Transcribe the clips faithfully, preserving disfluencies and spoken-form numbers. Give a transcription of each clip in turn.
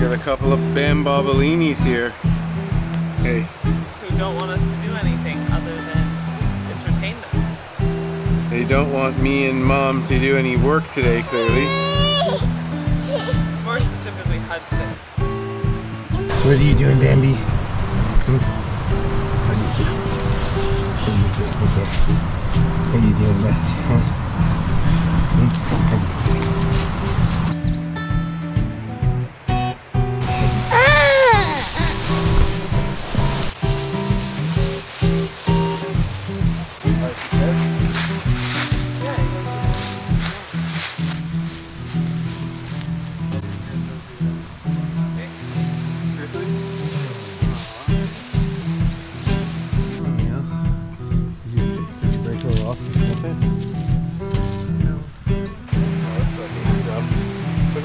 Got a couple of bambabolinis here. Hey. Who don't want us to do anything other than entertain them. They don't want me and Mom to do any work today, clearly. More specifically, Hudson. What are you doing, Bambi? Hmm? What are you doing, Betsy, huh?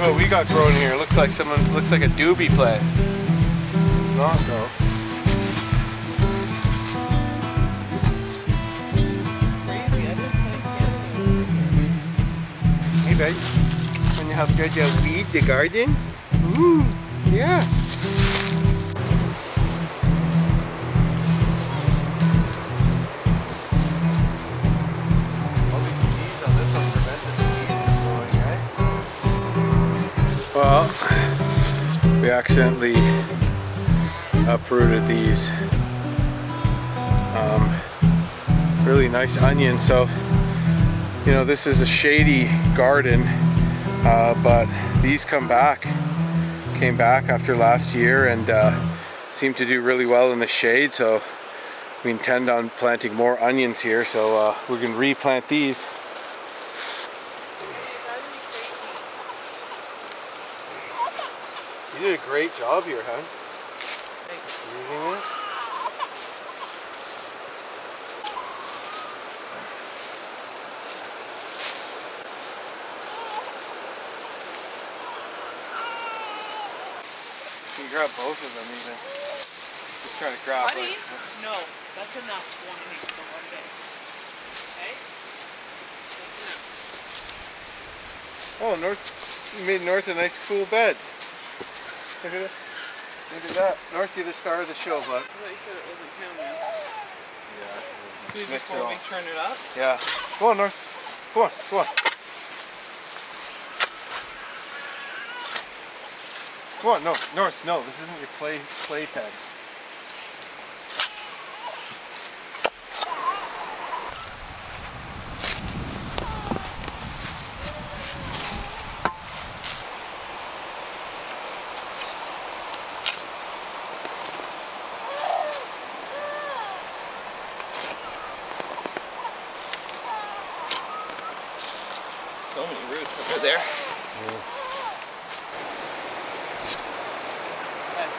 What we got growing here looks like someone looks like a doobie plant. It's not though. Crazy, I didn't plant candy. Hey babe, when you have got to weed the garden? Ooh, yeah. Well, we accidentally uprooted these um, really nice onions. So, you know, this is a shady garden, uh, but these come back, came back after last year and uh, seem to do really well in the shade. So we intend on planting more onions here. So uh, we can replant these. You did a great job here, huh? You can grab both of them even. Just try to grab one. No, that's enough one week for one day. Okay? That's enough. Oh, North, you made North a nice cool bed. Look at that. Look at that. North, you're the star of the show, bud. I thought you said it wasn't him, man. Yeah. Do you just want me to turn it up? Yeah. Come on, North. Come on, come on. Come on, no, North, no. This isn't your play, play time. So many roots over there. Yeah. That's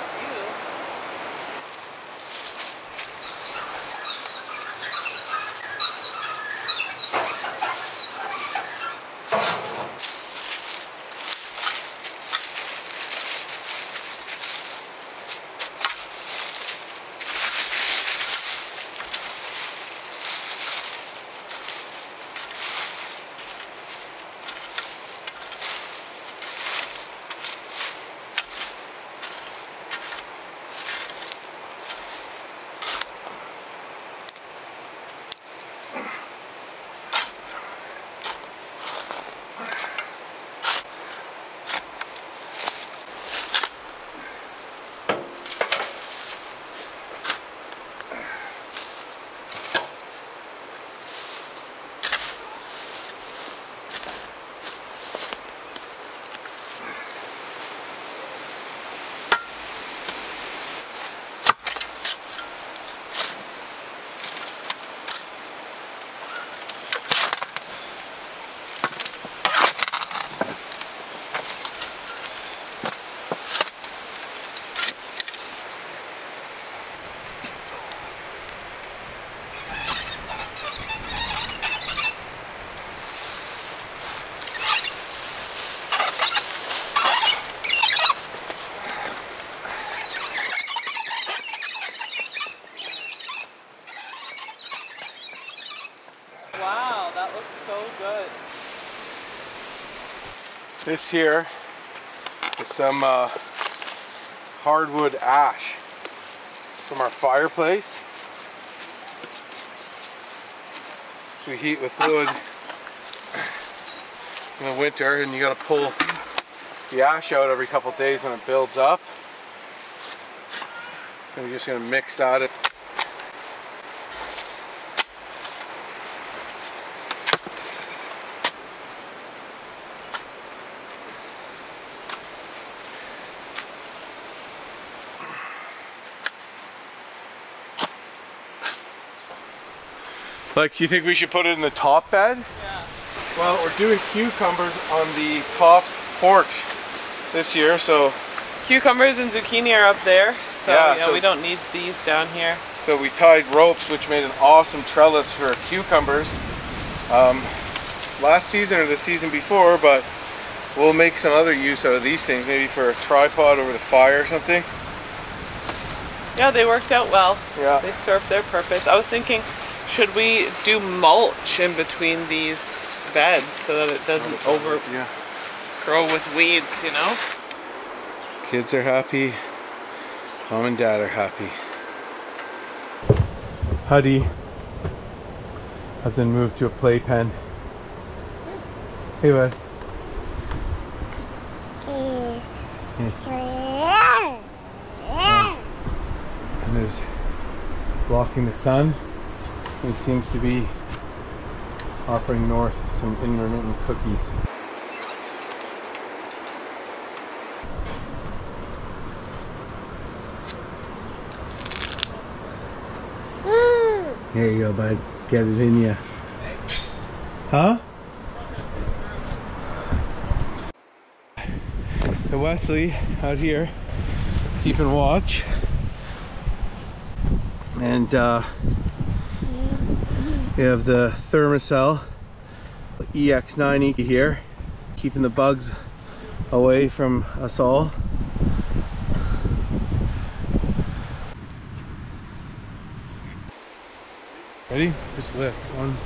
This here is some uh, hardwood ash from our fireplace to heat with wood in the winter, and you gotta pull the ash out every couple days when it builds up. So we're just gonna mix that in. Like, you think we should put it in the top bed? Yeah. Well, we're doing cucumbers on the top porch this year, so. Cucumbers and zucchini are up there, so yeah, yeah so, we don't need these down here. So we tied ropes, which made an awesome trellis for cucumbers. Um, last season or the season before, but we'll make some other use out of these things, maybe for a tripod over the fire or something. Yeah, they worked out well. Yeah. They served their purpose. I was thinking, should we do mulch in between these beds so that it doesn't over yeah. grow with weeds, you know? Kids are happy. Mom and Dad are happy. Huddy has been moved to a playpen. Hey, bud. Hey. And there's blocking the sun. He seems to be offering North some intermittent cookies. Mm. There you go, bud. Get it in ya. Huh? The Wesley out here keeping watch. And uh we have the Thermacell E X ninety here, keeping the bugs away from us all. Ready? Just lift. One,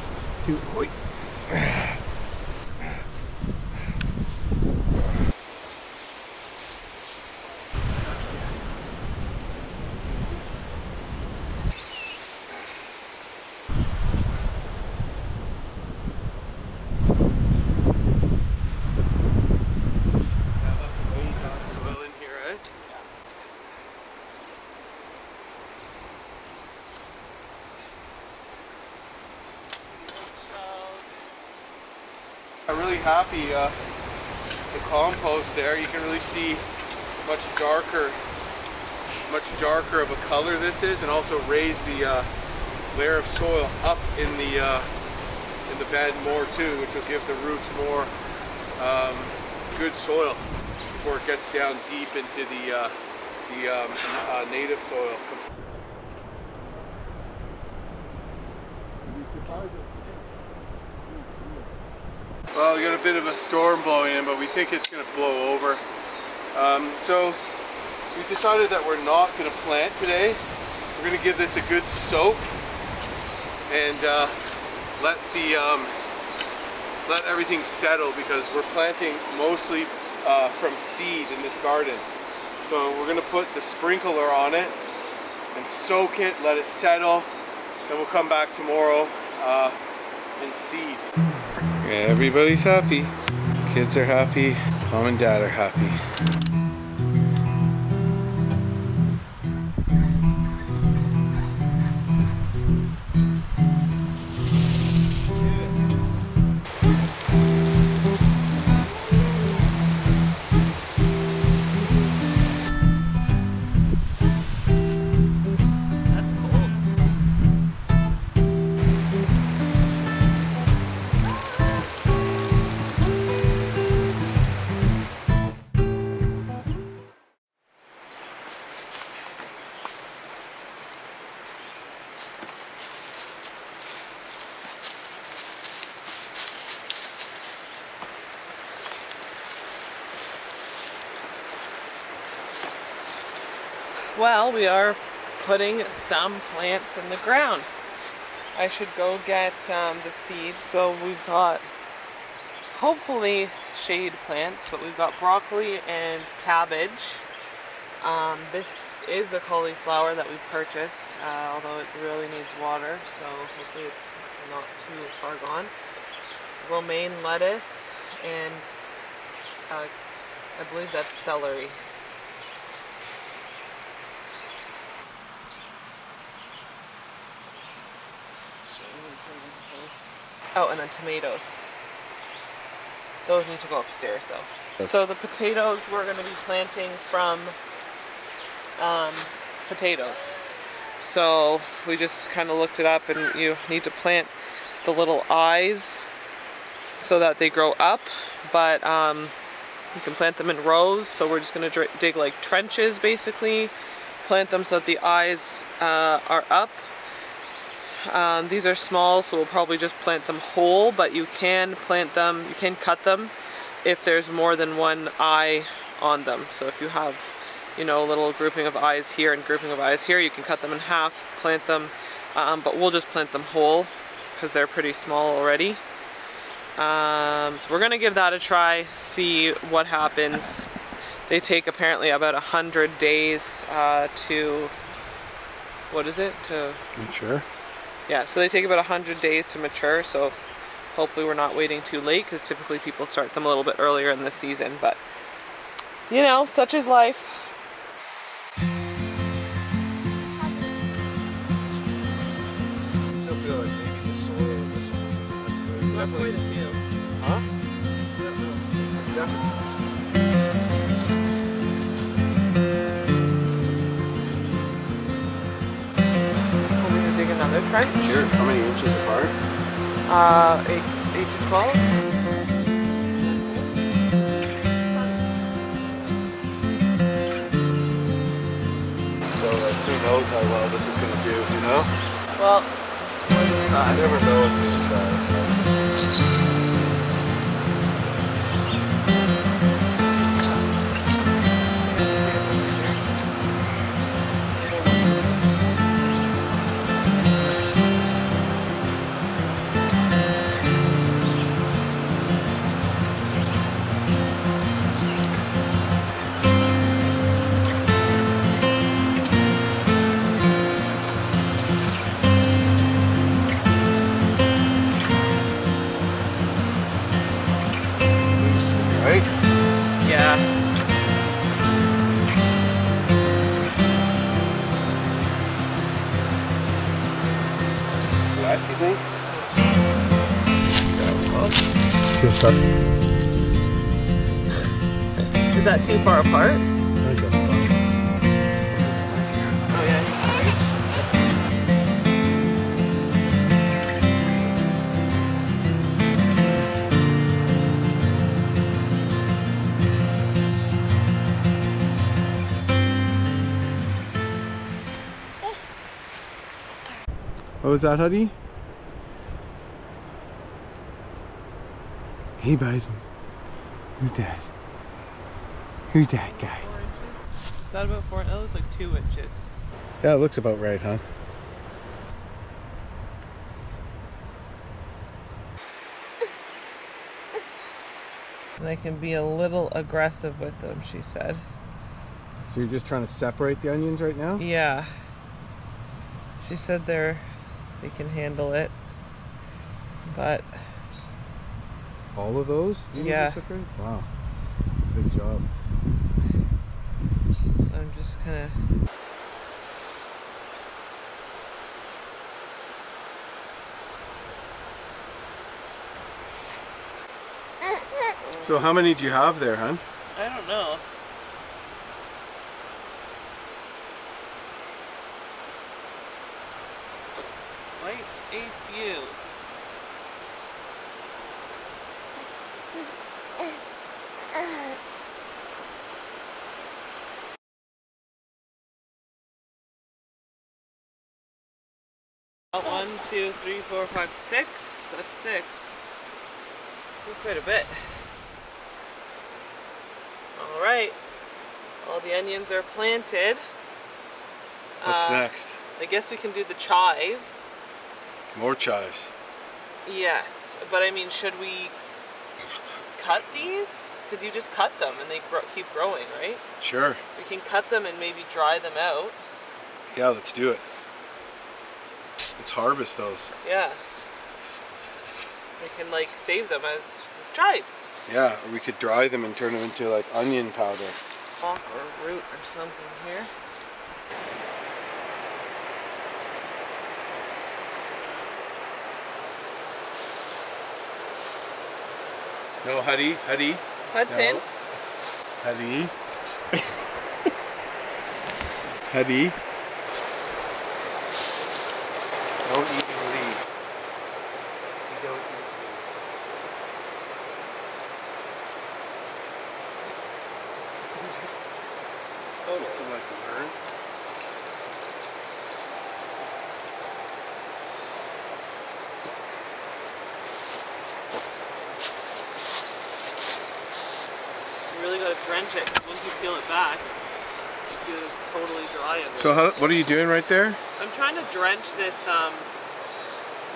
two, hoy. I'm really happy uh, the compost there. You can really see much darker, much darker of a color this is, and also raise the uh, layer of soil up in the uh, in the bed more too, which will give the roots more um, good soil before it gets down deep into the uh, the um, uh, native soil. Well, we got a bit of a storm blowing in, but we think it's going to blow over. Um, so we decided that we're not going to plant today. We're going to give this a good soak and uh, let the um, let everything settle, because we're planting mostly uh, from seed in this garden. So we're going to put the sprinkler on it and soak it, let it settle, and we'll come back tomorrow uh, and seed. Everybody's happy. Kids are happy. Mom and Dad are happy. Well, we are putting some plants in the ground. I should go get um, the seeds. So we've got, hopefully, shade plants, but we've got broccoli and cabbage Um, this is a cauliflower that we purchased, uh, although it really needs water, so hopefully it's not too far gone. Romaine lettuce, and uh, I believe that's celery. Oh, and then tomatoes. Those need to go upstairs though. So the potatoes we're going to be planting from um, potatoes. So we just kind of looked it up, and you need to plant the little eyes so that they grow up, but um, you can plant them in rows. So we're just going to dig like trenches basically, plant them so that the eyes uh, are up. Um, these are small, so we'll probably just plant them whole, but you can plant them, you can cut them if there's more than one eye on them. So if you have, you know, a little grouping of eyes here and grouping of eyes here, you can cut them in half, plant them, um, but we'll just plant them whole because they're pretty small already. Um, so we're going to give that a try, see what happens. They take apparently about one hundred days uh, to, what is it? To mature. Yeah, so they take about one hundred days to mature, so hopefully we're not waiting too late, because typically people start them a little bit earlier in the season, but, you know, such is life. I still feel like maybe the soil of this one, that's good. Definitely. Huh? Definitely. Definitely. Another trench. Sure. How many inches apart? Uh, eight, eight to twelve. So, like, who knows how well this is gonna do? You know? Well, I never know until you try. Is that too far apart? Oh yeah. What was that, honey? Hey bud, who's that? Who's that guy? Four inches? Is that about four? That looks like two inches. Yeah, it looks about right, huh? And I can be a little aggressive with them, she said. So you're just trying to separate the onions right now? Yeah. She said they're, they can handle it, but. All of those? You yeah. Wow. Good job. So I'm just kind of... So how many do you have there, hon? I don't know. Quite a few. One, two, three, four, five, six. That's six. Quite a bit. All right. All the onions are planted. What's uh, next? I guess we can do the chives. More chives. Yes, but I mean, should we cut these? because you just cut them and they grow, keep growing, right? Sure. We can cut them and maybe dry them out. Yeah, let's do it. Let's harvest those. Yeah. We can like save them as stripes. Yeah, or we could dry them and turn them into like onion powder. Or root or something here. No, Huddy, Huddy. Hudson. No. Huddy. Huddy. Don't eat and leave. You don't eat and leave. Oh, so like a bird. Drench it, because once you peel it back, you see that it's totally dry in there. So how, what are you doing right there? I'm trying to drench this um,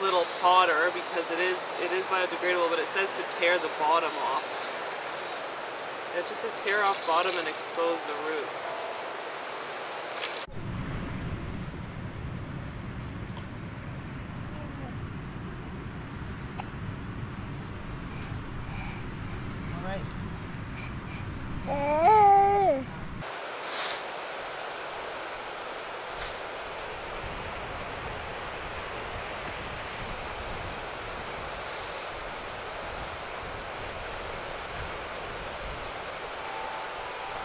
little powder because it is it is biodegradable, but it says to tear the bottom off. It just says tear off bottom and expose the roots.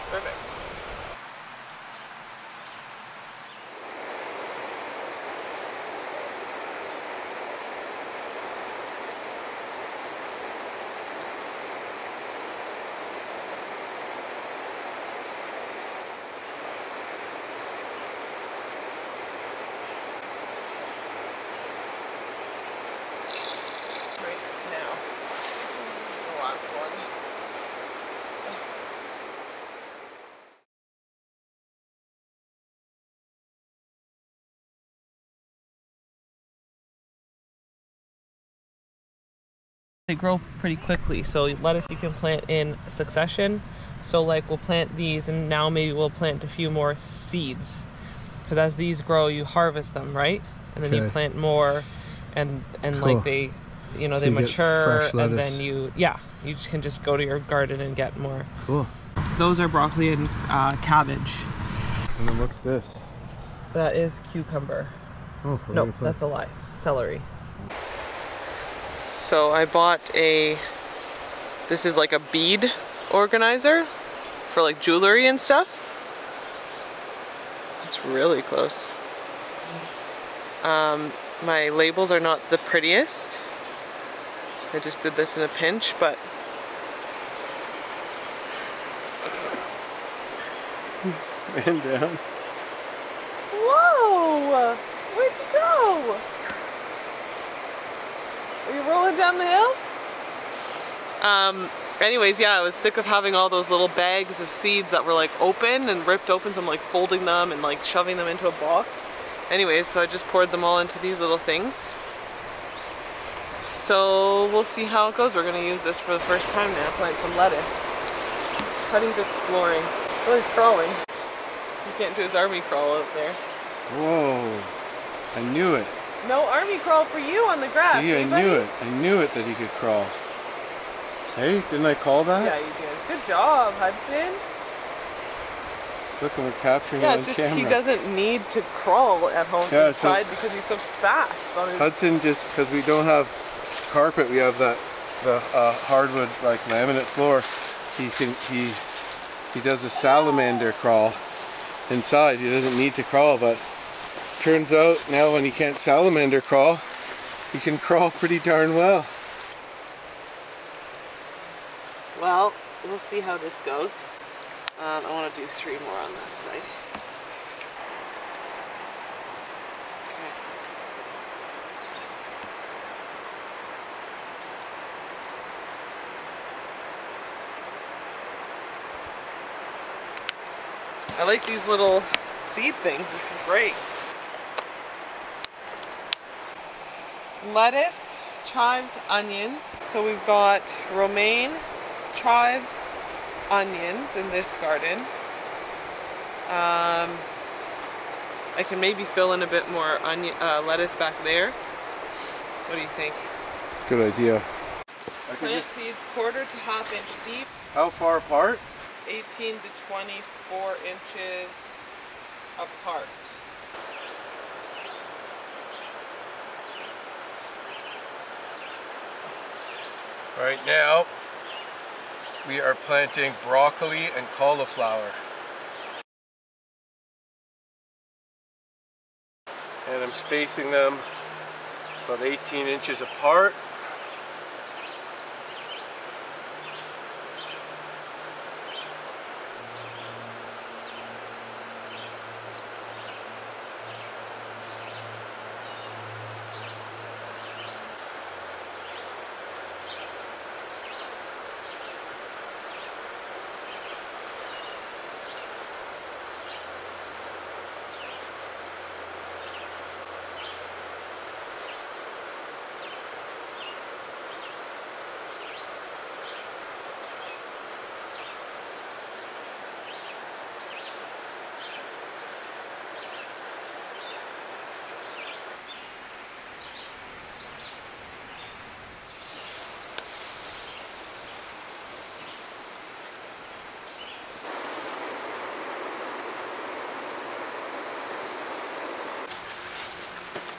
Perfect. Right now, the last one. They grow pretty quickly, so lettuce you can plant in succession. So like we'll plant these and now maybe we'll plant a few more seeds, because as these grow you harvest them, right? And then okay. you plant more and and cool. like they you know so they you mature and then you yeah you can just go to your garden and get more. Cool. Those are broccoli and uh, cabbage. And then what's this? That is cucumber. Oh, no, that's a lie. Celery. So I bought a, this is like a bead organizer for like jewelry and stuff. It's really close. Um, my labels are not the prettiest. I just did this in a pinch, but. Man down. Whoa, where'd you go? Are you rolling down the hill? Um, anyways, yeah, I was sick of having all those little bags of seeds that were like open and ripped open, so I'm like folding them and like shoving them into a box. Anyways, so I just poured them all into these little things. So we'll see how it goes. We're gonna use this for the first time now. Plant some lettuce. Huddy's exploring. Oh, he's crawling. He can't do his army crawl out there. Whoa, I knew it. No army crawl for you on the grass. See, I knew it. I knew it that he could crawl. Hey, didn't I call that? Yeah, you did. Good job, Hudson. Look, we're capturing him on camera. Yeah, it's just he doesn't need to crawl at home inside because he's so fast. On his... Hudson just, because we don't have carpet, we have that the uh, hardwood like laminate floor. He can he he does a salamander crawl inside. He doesn't need to crawl, but. Turns out now when he can't salamander crawl, he can crawl pretty darn well. Well, we'll see how this goes. Um, I want to do three more on that side. Okay. I like these little seed things. This is great. Lettuce, chives, onions. So we've got romaine, chives, onions in this garden. Um, I can maybe fill in a bit more onion, uh, lettuce back there. What do you think? Good idea. Plant just... seeds quarter to half inch deep. How far apart? eighteen to twenty-four inches apart. Right now, we are planting broccoli and cauliflower. And I'm spacing them about eighteen inches apart.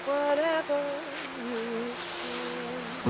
Whatever you feel.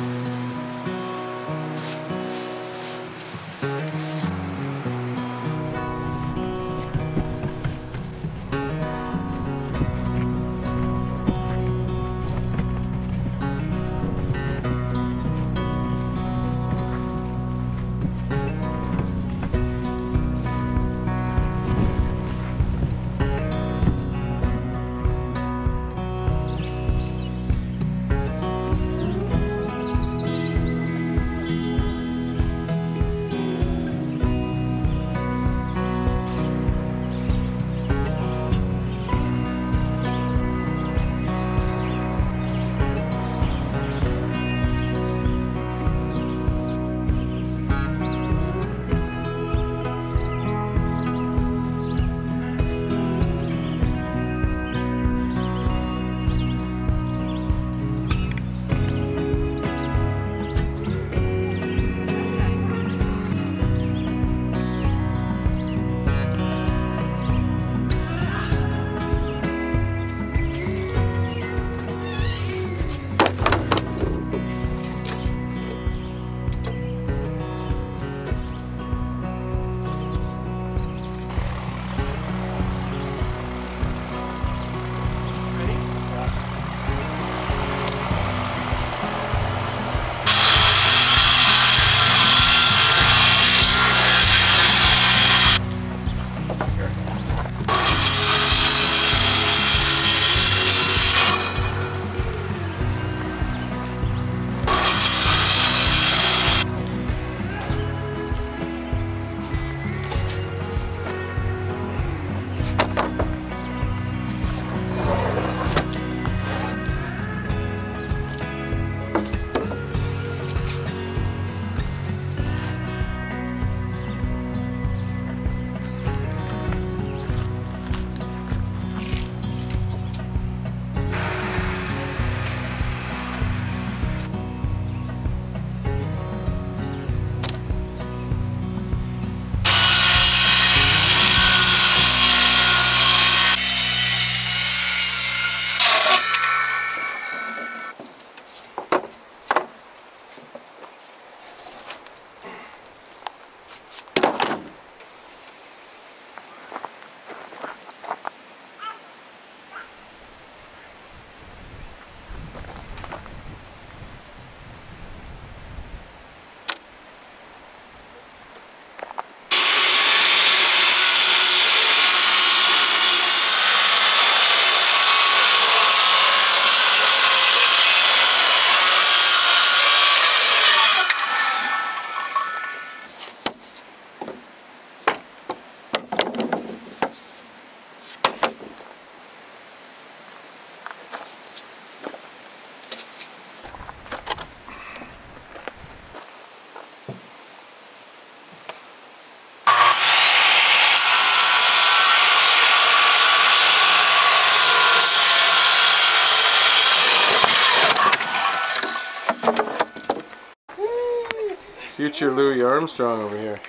Future Louis Armstrong over here.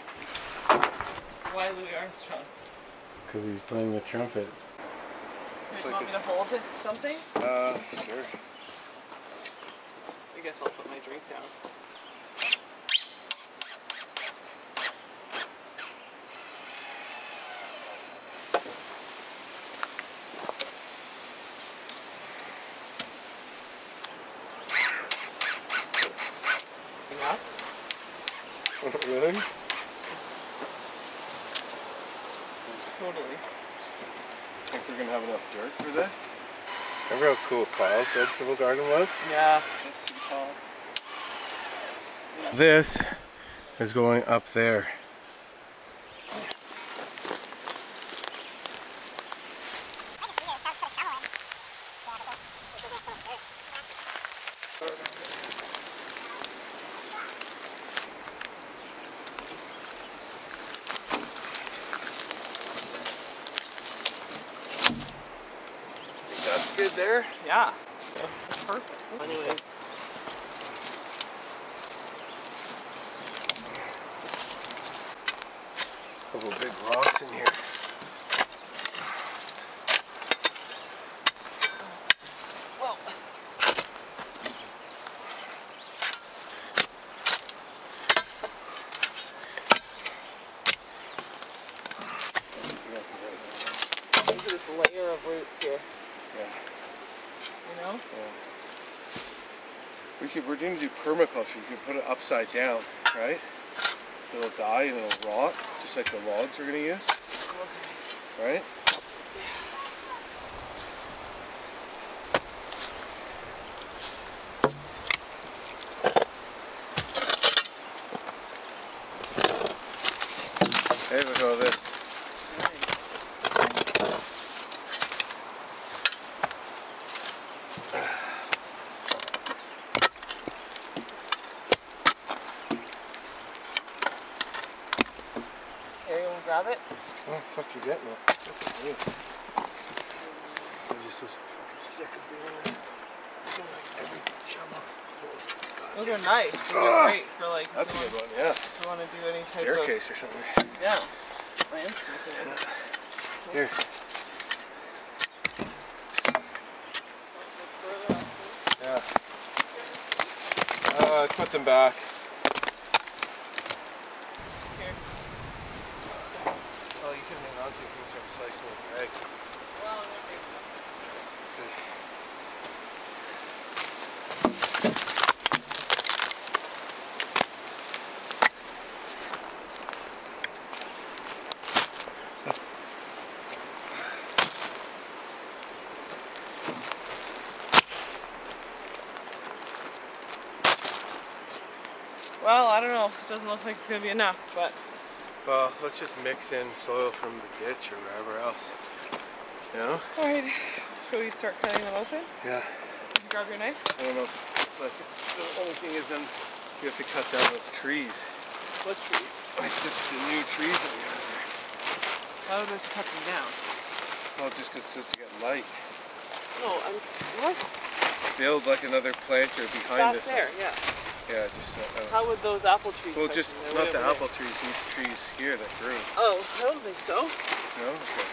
Why Louis Armstrong? Because he's playing the trumpet. It's like you want me to hold it, something? Uh, sure. I guess I'll put my drink down. Really? Totally. Think we're gonna have enough dirt for this? Remember how cool Kyle's vegetable garden was? Yeah, just too tall. Yeah. This is going up there. That's good there. Yeah. That's perfect. Anyways. A couple big rocks in here. Whoa. Look at this layer of roots here. Yeah. You know? Yeah. We could, we're going to do permaculture. You can put it upside down, right? So it'll die and it'll rot, just like the logs we're going to use. Okay. Right? Yeah. Hey, look at this. Grab it? Oh, fuck, you get me. That's me. I'm just so fucking sick of doing this. I feel like every jump. Those are nice. Those oh, are great for like. That's a good one, yeah. If you want to do any type staircase of. Staircase or something. Yeah. yeah. Here. Yeah. Uh, put them back. Well, you can hang on to it and start slicing those eggs. Well, they're big enough. Well, I don't know. It doesn't look like it's going to be enough, but... Well, let's just mix in soil from the ditch or wherever else, you know? Alright, shall we start cutting them open? Yeah. Did you grab your knife? I don't know, but the only thing is then you have to cut down those trees. What trees? Like the, the new trees that we have there. Why would we have to cut them down? Well, just because it's to get light. No, I'm, what? Build like another planter behind this. Back there, yeah. Yeah, just. Uh, How would those apple trees? Well, just not the apple trees. These trees here that grew. Oh, I don't think so. No. Okay.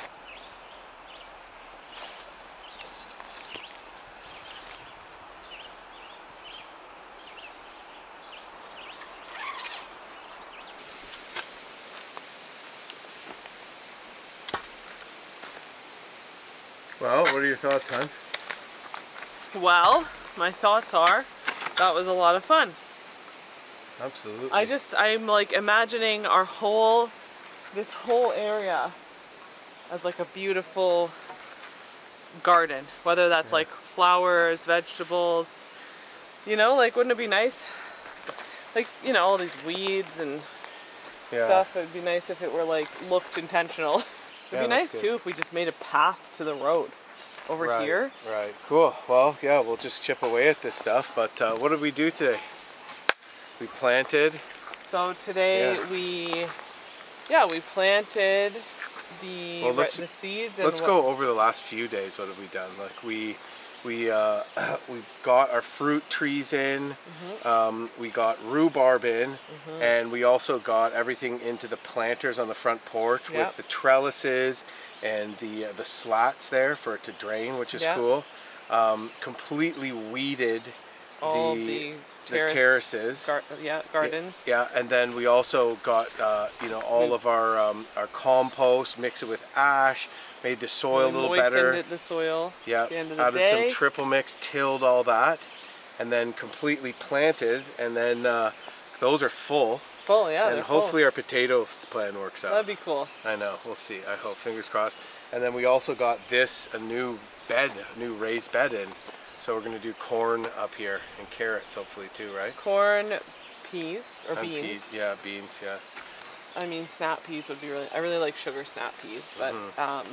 Well, what are your thoughts, hon? Well, my thoughts are that was a lot of fun. Absolutely. I just, I'm like imagining our whole, this whole area as like a beautiful garden, whether that's yeah. like flowers, vegetables, you know, like wouldn't it be nice? Like, you know, all these weeds and yeah. stuff, it'd be nice if it were like looked intentional. It'd yeah, be nice good. too if we just made a path to the road over right, here. Right, cool. Well, yeah, we'll just chip away at this stuff, but uh, what did we do today? We planted. So today yeah. we, yeah, we planted the, well, the seeds. And let's what? go over the last few days. What have we done? Like we We uh, we got our fruit trees in, mm-hmm. um, we got rhubarb in, mm-hmm. and we also got everything into the planters on the front porch yep. with the trellises and the uh, the slats there for it to drain, which is yep. cool. Um, completely weeded all the, the, terrace, the terraces, gar yeah, gardens. Yeah, yeah, and then we also got uh, you know all we, of our um, our compost, mixed it with ash. Made the soil a little better. Moistened the soil. Yeah. Added some triple mix, tilled all that, and then completely planted. And then uh, those are full. Full, yeah. And hopefully our potato plan works out. That'd be cool. I know. We'll see. I hope. Fingers crossed. And then we also got this a new bed, a new raised bed in. So we're gonna do corn up here and carrots hopefully too, right? Corn, peas or and beans. Peas. Yeah, beans. Yeah. I mean, snap peas would be really. I really like sugar snap peas, but. Mm-hmm. um,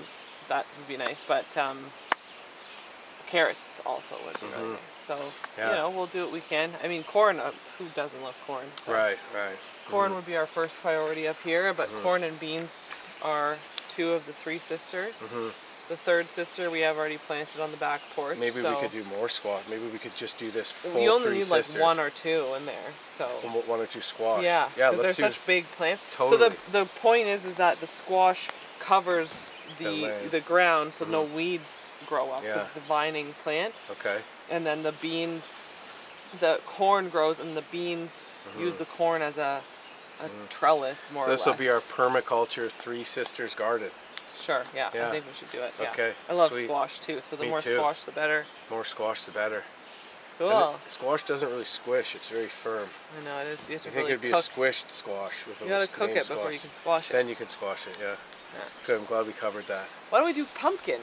That would be nice, but um, carrots also would be mm-hmm. really nice. So, yeah. you know, we'll do what we can. I mean, corn, uh, who doesn't love corn? So right, right. Corn mm-hmm. would be our first priority up here, but mm-hmm. corn and beans are two of the three sisters. Mm-hmm. The third sister we have already planted on the back porch. Maybe so we could do more squad. Maybe we could just do this full three sisters. We only need sisters. like one or two in there. So one or two squash. Yeah, because yeah, they're such big plants. Totally. So the, the point is, is that the squash covers the the, the ground so mm-hmm. no weeds grow up. Yeah. It's a vining plant. Okay. And then the beans, the corn grows and the beans mm-hmm. use the corn as a, a mm-hmm. trellis more so or less. So this will be our permaculture three sisters garden. Sure, yeah, yeah. I think we should do it. Yeah. Okay, I love sweet. squash too, so the Me more too. squash the better. More squash the better. Cool. It, squash doesn't really squish, it's very firm. I know, it is. You have to I really think it would be cook. a squished squash. With you gotta cook it squash. before you can squash it. Then you can squash it, yeah. Yeah. Good, I'm glad we covered that. Why don't we do pumpkin?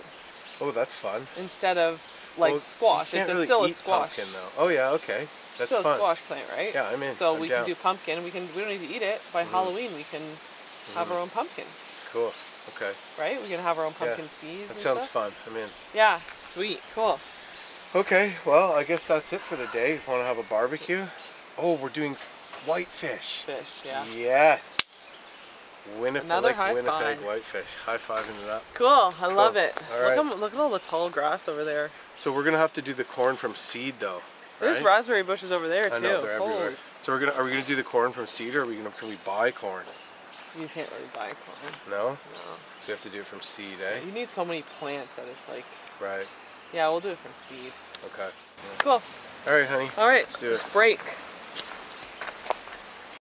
Oh, that's fun. Instead of like well, squash. It's really still eat a squash. Pumpkin, though. Oh yeah, okay. That's still fun. Still a squash plant, right? Yeah, I'm in. So I'm we down. can do pumpkin. We can we don't need to eat it. By mm-hmm. Halloween we can mm-hmm. have our own pumpkins. Cool. Okay. Right? We can have our own pumpkin yeah. seeds. That and sounds stuff. fun. I'm in. Yeah, sweet, cool. Okay, well I guess that's it for the day. Wanna have a barbecue? Oh, we're doing whitefish. Fish, yeah. Yes. Winnipeg, Another like high Winnipeg five. whitefish. High fiving it up. Cool. I cool. love it. All right. look, at, look at all the tall grass over there. So we're gonna have to do the corn from seed though. Right? There's raspberry bushes over there too. I know, they're Holy. everywhere. So we're gonna are we gonna do the corn from seed or are we gonna can we buy corn? You can't really buy corn. No? No. So we have to do it from seed, eh? You need so many plants that it's like Right. Yeah, we'll do it from seed. Okay. Yeah. Cool. Alright honey. Alright. Let's do it. Break.